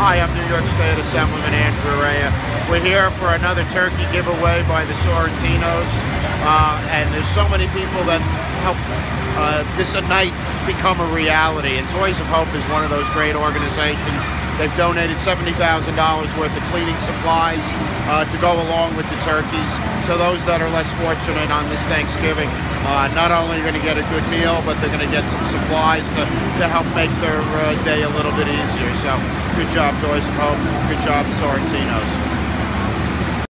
Hi, I'm New York State Assemblyman Andrew Raia. We're here for another turkey giveaway by the Sorrentinos, and there's so many people that help this night become a reality, and Toys of Hope is one of those great organizations. They've donated $70,000 worth of cleaning supplies to go along with the turkeys, so those that are less fortunate on this Thanksgiving not only are going to get a good meal, but they're going to get some supplies to help make their day a little bit easier. So good job, Toys of Hope. Good job, Sorrentinos.